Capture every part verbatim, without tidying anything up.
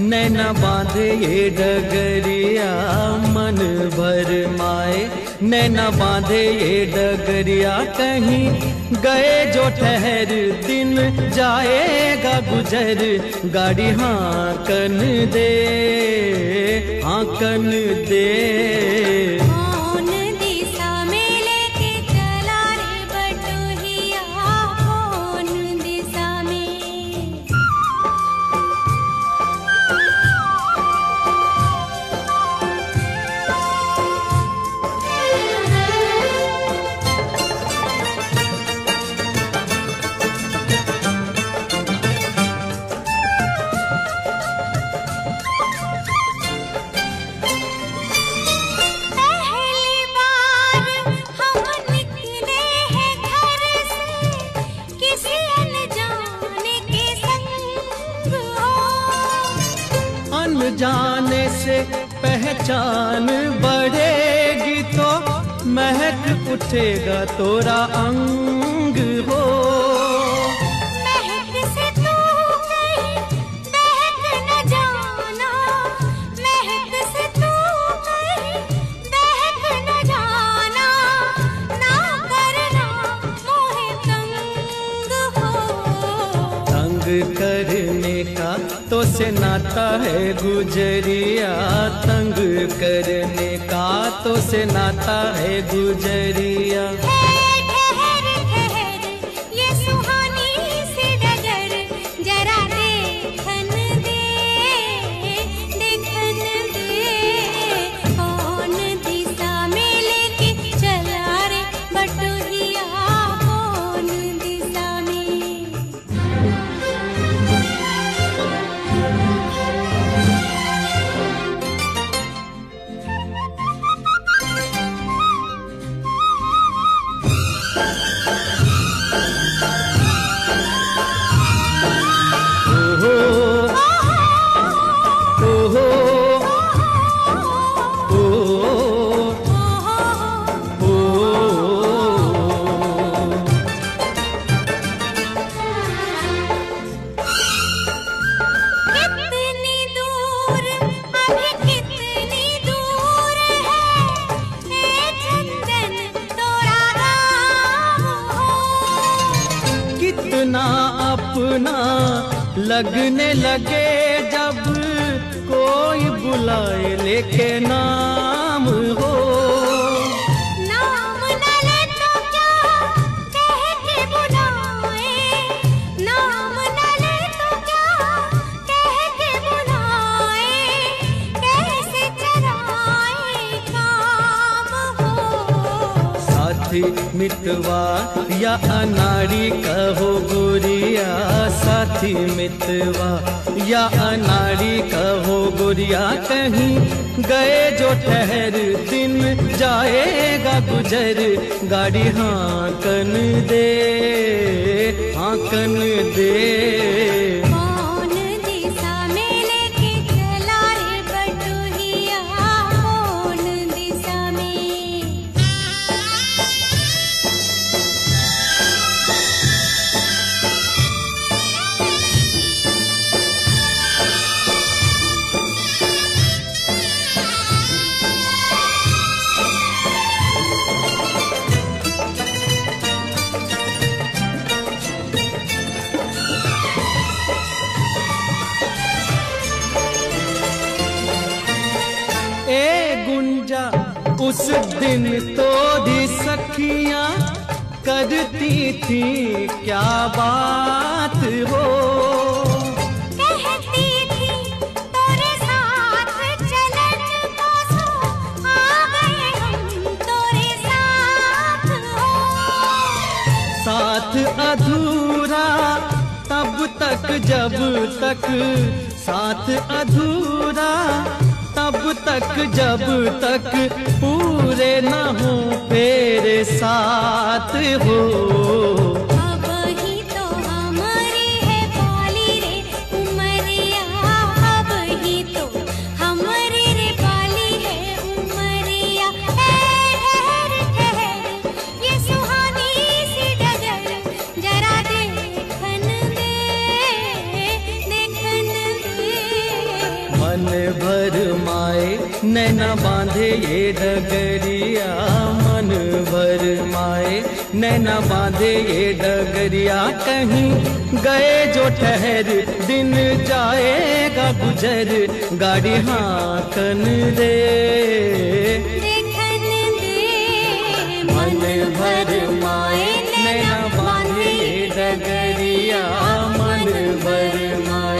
नैना बांधे ये डगरिया मन भर माए, नैना बांधे ये डगरिया कहीं गए जो ठहर, दिन जाएगा गुजर गाड़ी हाँकन दे हाँकन दे। जाने से पहचान बढ़ेगी तो महक उठेगा तोरा अंग हो, महक से तू कहीं बहक न जाना, महक से तू कहीं बहक न जाना, ना करना मोहे तंग हो। तंग करने का तो से नाता है गुजरिया, तंग करने का तो से नाता है गुजरिया। ठहर ठहर ये सुहानी सी डगर जरा देखन दे देखन दे। कौन दिशा में लेके चला रे बटोहिया, कौन दिशा में। कितना अपना लगने लगे जब कोई बुलाए लेके नाम हो, नाम न ले तो क्या कह के बुलाए, नाम न ले तो क्या कह के बुलाए, कैसे चराए काम हो। साथी मितवा या अनाड़ी कहो गुरिया, साथी मितवा या अनाड़ी कहो गुरिया कहीं गए जो ठहर, दिन जाएगा गुजर गाड़ी हाँकन दे हाँकन दे। उस दिन तो भी सखियां करती थी क्या बात हो, कहती थी तोरे साथ चलन को सो आ गए हम तोरे साथ हो। साथ अधूरा तब तक जब तक, साथ अधूरा तब तक जब तक पूरे न हो तेरे साथ हो। अब ही तो हमारी है पाली रे उमरिया, अब ही तो हमारी रे पाली है उमरिया। ठहर ठहर ये सुहानी सी डगर जरा देखन दे देखन दे। न बांधे ये डगरिया मन भर माए, नैना बांधे ये डगरिया कहीं गए जो ठहर, दिन जाएगा गुजर गाड़ी हाकन दे मन भर माए, नैना बांधे ये डगरिया मन भर माए।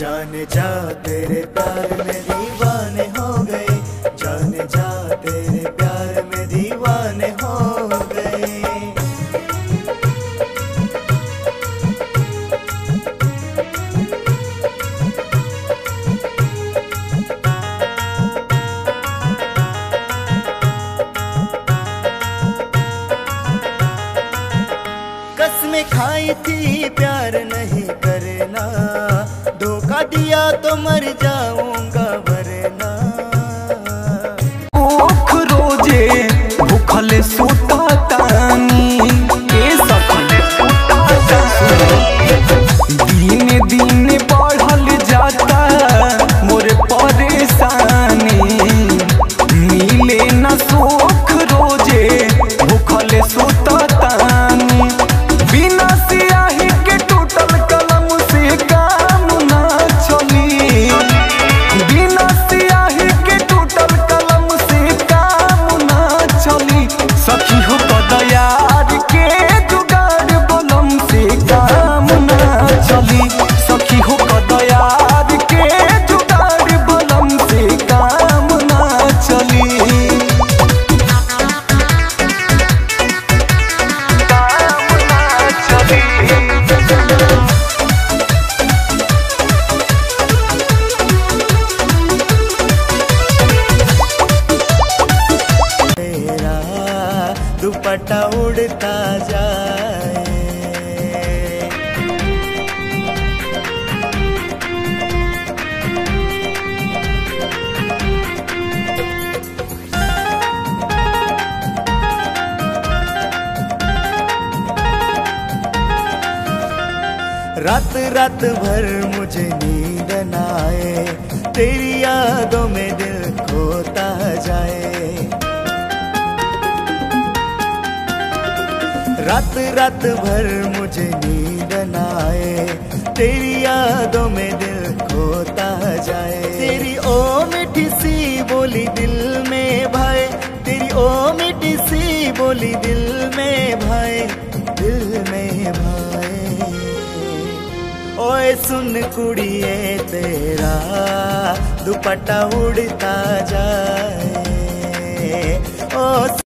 जान जा तेरे प्यार में दीवाने हो गए, जान जा तेरे प्यार में दीवाने हो गए। कसमें खाई थी प्यार नहीं करना, धोखा दिया तो मर जाऊंगा वरना। ओख रोजे भूखले सोता तानी, दिन दिन बढ़ल जाता मोरे परेशानी। मिले न सोख रोजे भूखले सोता तानी, बिना सियाही के टूटल कलम से काम ना चली, बिना सियाही के टूटल कलम से काम ना चली। सखी हो तो यार के जुगाड़ बलम से काम ना चली, सखी हो तो यार के जुगाड़ बलम से काम ना चली। दुपट्टा उड़ता जाए, रात रात भर मुझे नींद ना आए, तेरी यादों में दिल खोता जाए। रात रात भर मुझे नींद ना आए, तेरी यादों में दिल खोता जाए। तेरी ओ मीठी सी बोली दिल में भाए, तेरी ओ मीठी सी बोली दिल में भाए, दिल में भाए। ओए सुन कुड़िए तेरा दुपट्टा उड़ता जाए। ओ